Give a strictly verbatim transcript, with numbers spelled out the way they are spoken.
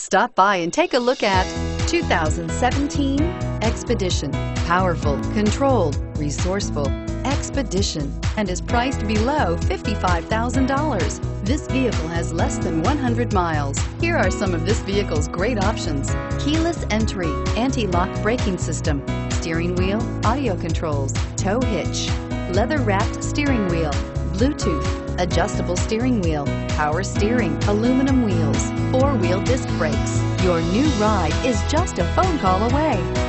Stop by and take a look at two thousand seventeen Expedition. Powerful, controlled, resourceful, Expedition, and is priced below fifty-five thousand dollars. This vehicle has less than one hundred miles. Here are some of this vehicle's great options: keyless entry, anti-lock braking system, steering wheel audio controls, tow hitch, leather-wrapped steering wheel, Bluetooth, adjustable steering wheel, power steering, aluminum wheels, four-wheel disc brakes. Your new ride is just a phone call away.